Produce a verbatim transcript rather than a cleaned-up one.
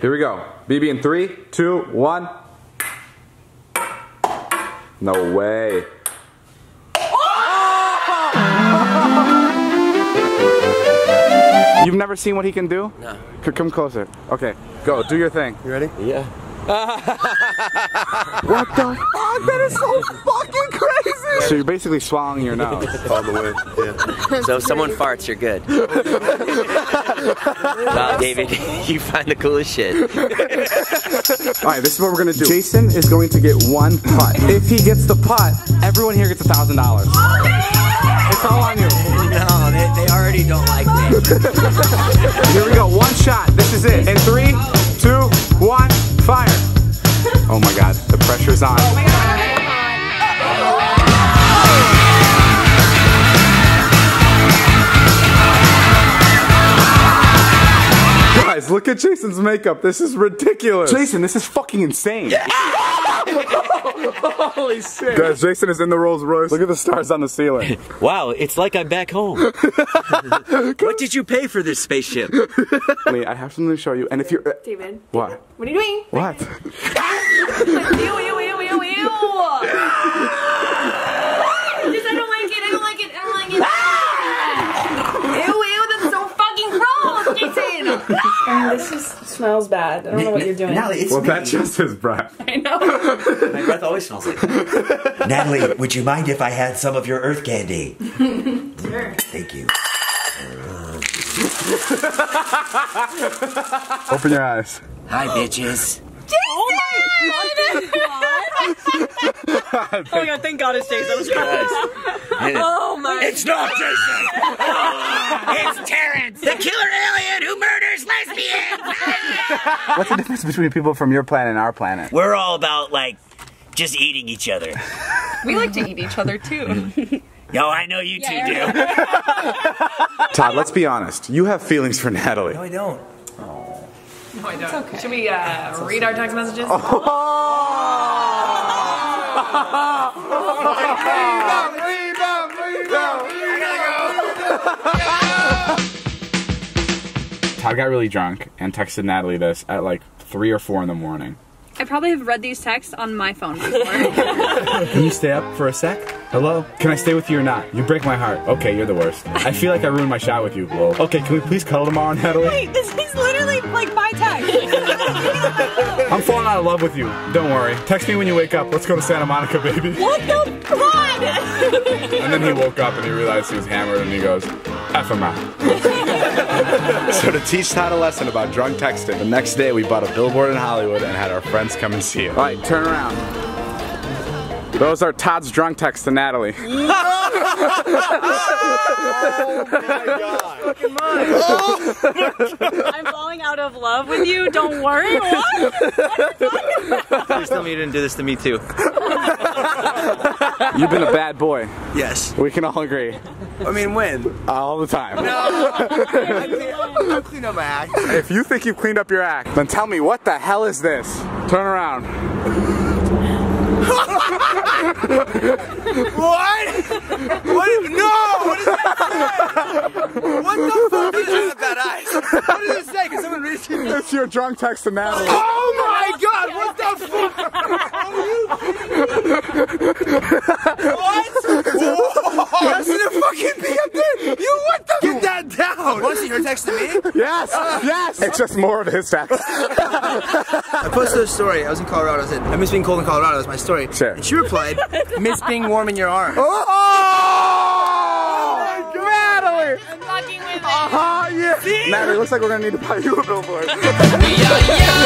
Here we go. B B in three, two, one. No way. Oh! You've never seen what he can do? No. Come closer. Okay, go. Do your thing. You ready? Yeah. What the fuck? That is so fucking crazy! So you're basically swallowing your nose. All the way. Yeah. So if someone farts, you're good. Wow, David, you find the coolest shit. Alright, this is what we're gonna do. Jason is going to get one putt. If he gets the putt, everyone here gets a thousand dollars. It's all on you. No, they, they already don't like me. Here we go, one shot. This is it. In three, two, one. Fire! Oh my god, the pressure's on. Oh my god. Guys, look at Jason's makeup. This is ridiculous. Jason, this is fucking insane. Yeah. Holy shit. Guys, Jason is in the Rolls Royce. Look at the stars on the ceiling. Wow, it's like I'm back home. What did you pay for this spaceship? Wait, I have something to show you. And if you're... David. What? What are you doing? What? Ew, ew, ew, ew, ew. Just, I don't like it, I don't like it, I don't like it. Ew, ew, that's so fucking gross, Jason. I mean, this just smells bad. I don't know what you're doing. Natalie, it's well, me. That's just his breath. I know. My breath always smells like that. Natalie, would you mind if I had some of your earth candy? Sure. Thank you. Open your eyes. Hi, bitches. Jason! Oh my god! Oh my god, thank god it's Jason. Oh my It's not Jason! It's Terrence! The killer alien who murders lesbians! What's the difference between people from your planet and our planet? We're all about, like, just eating each other. We like to eat each other, too. Yo, I know you yeah, two yeah. do. Todd, let's be honest. You have feelings for Natalie. No, I don't. No, I don't. It's okay. Should we uh, read our text messages? Oh! Todd got really drunk and texted Natalie this at like three or four in the morning. I probably have read these texts on my phone before. Can you stay up for a sec? Hello? Can I stay with you or not? You break my heart. Okay, you're the worst. I feel like I ruined my shot with you. Whoa. Okay, can we please cuddle tomorrow, Natalie? Wait, this is literally like my text. I'm falling out of love with you. Don't worry. Text me when you wake up. Let's go to Santa Monica, baby. What the fuck? And then he woke up and he realized he was hammered and he goes, F him out. So to teach Todd a lesson about drunk texting, the next day we bought a billboard in Hollywood and had our friends come and see it. All right, turn around. Those are Todd's drunk texts to Natalie. Oh my god. I'm falling out of love with you, don't worry. What? What are you talking about? Please tell me you didn't do this to me too. You've been a bad boy. Yes. We can all agree. I mean, when? All the time. No. I've cleaned up my act. If you think you've cleaned up your act, then tell me what the hell is this? Turn around. What? What is, no! What is that? What the fuck is that with that eyes? What does it say? Can someone read you? It's your drunk text to Natalie. Oh my god! What the fuck? Are you kidding me? What? That shouldn't fucking be up there! You what the? Get that down! Was it your text to me? Yes! Uh, yes! It's just more of his text. I posted a story. I was in Colorado. I said, I miss being cold in Colorado. That's my story. Sure. And she replied, miss being warm in your arms. Oh! Oh! Natalie! I'm fucking with it. Uh-huh, yeah. See? Natalie, looks like we're going to need to buy you a billboard. Yeah, yeah.